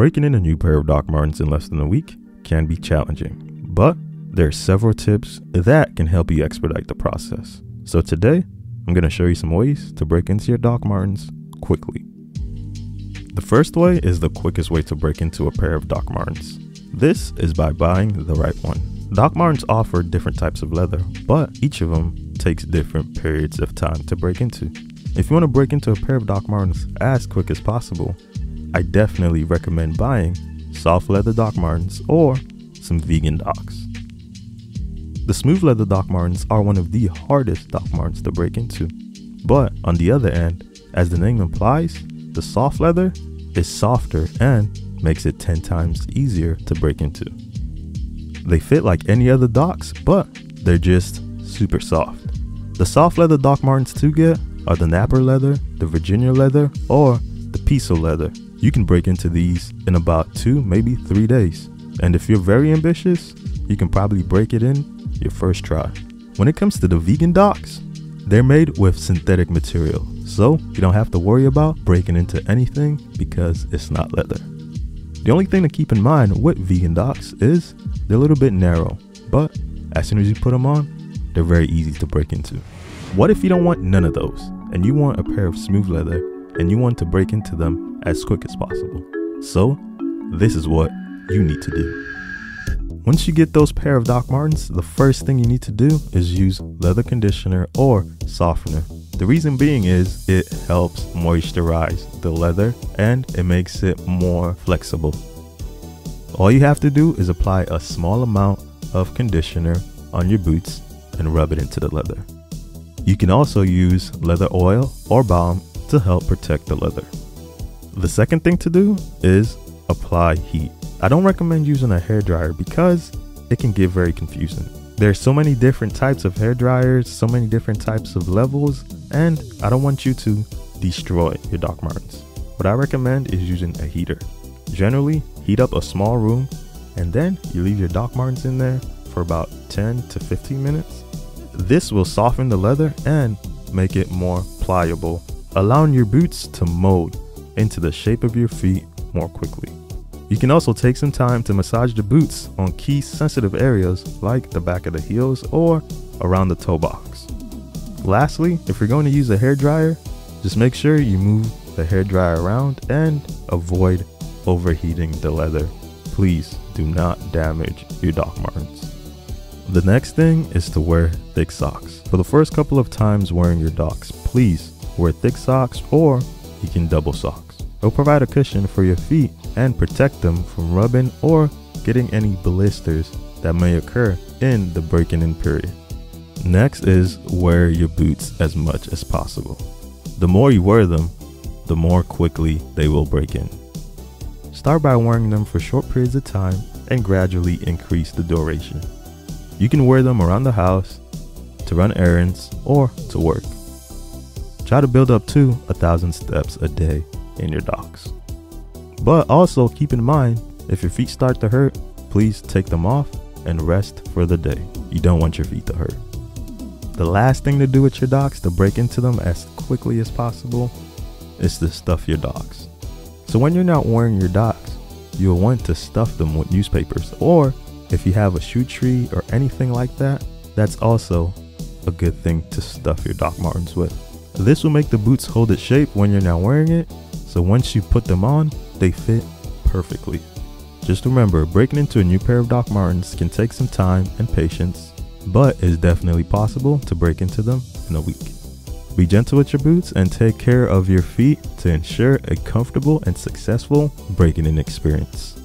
breaking in a new pair of Doc Martens in less than a week can be challenging, but there are several tips that can help you expedite the process. So today, I'm going to show you some ways to break into your Doc Martens quickly. The first way is the quickest way to break into a pair of Doc Martens. This is by buying the right one. Doc Martens offer different types of leather, but each of them takes different periods of time to break into. If you want to break into a pair of Doc Martens as quick as possible, I definitely recommend buying soft leather Doc Martens or some vegan Docs. The smooth leather Doc Martens are one of the hardest Doc Martens to break into, but on the other end, as the name implies, the soft leather is softer and makes it 10 times easier to break into. They fit like any other Docs, but they're just super soft. The soft leather Doc Martens to get are the Napper leather, the Virginia leather, or the Piso leather. You can break into these in about 2, maybe 3 days. And if you're very ambitious, you can probably break it in your first try. When it comes to the vegan Docs, they're made with synthetic material, so you don't have to worry about breaking into anything because it's not leather. The only thing to keep in mind with vegan Docs is they're a little bit narrow, but as soon as you put them on, they're very easy to break into. What if you don't want none of those and you want a pair of smooth leather and you want to break into them as quick as possible? So this is what you need to do. Once you get those pair of Doc Martens, the first thing you need to do is use leather conditioner or softener. The reason being is it helps moisturize the leather and it makes it more flexible. All you have to do is apply a small amount of conditioner on your boots and rub it into the leather. You can also use leather oil or balm to help protect the leather. The second thing to do is apply heat. I don't recommend using a hairdryer because it can get very confusing. There's so many different types of hairdryers, so many different types of levels, and I don't want you to destroy your Doc Martens. What I recommend is using a heater. Generally, heat up a small room and then you leave your Doc Martens in there for about 10 to 15 minutes. This will soften the leather and make it more pliable, allowing your boots to mold into the shape of your feet more quickly. You can also take some time to massage the boots on key sensitive areas like the back of the heels or around the toe box. Lastly, if you're going to use a hairdryer, just make sure you move the hairdryer around and avoid overheating the leather. Please do not damage your Doc Martens. The next thing is to wear thick socks. For the first couple of times wearing your Docs, please wear thick socks or you can double socks. It'll provide a cushion for your feet and protect them from rubbing or getting any blisters that may occur in the breaking in period. Next is wear your boots as much as possible. The more you wear them, the more quickly they will break in. Start by wearing them for short periods of time and gradually increase the duration. You can wear them around the house, to run errands, or to work. Try to build up to 1,000 steps a day in your Docs. But also keep in mind, if your feet start to hurt, please take them off and rest for the day. You don't want your feet to hurt. The last thing to do with your Docs to break into them as quickly as possible is to stuff your Docs. So when you're not wearing your Docs, you'll want to stuff them with newspapers, or if you have a shoe tree or anything like that, that's also a good thing to stuff your Doc Martens with. This will make the boots hold its shape when you're not wearing it, so once you put them on, they fit perfectly. Just remember, breaking into a new pair of Doc Martens can take some time and patience, but it's definitely possible to break into them in a week. Be gentle with your boots and take care of your feet to ensure a comfortable and successful breaking in experience.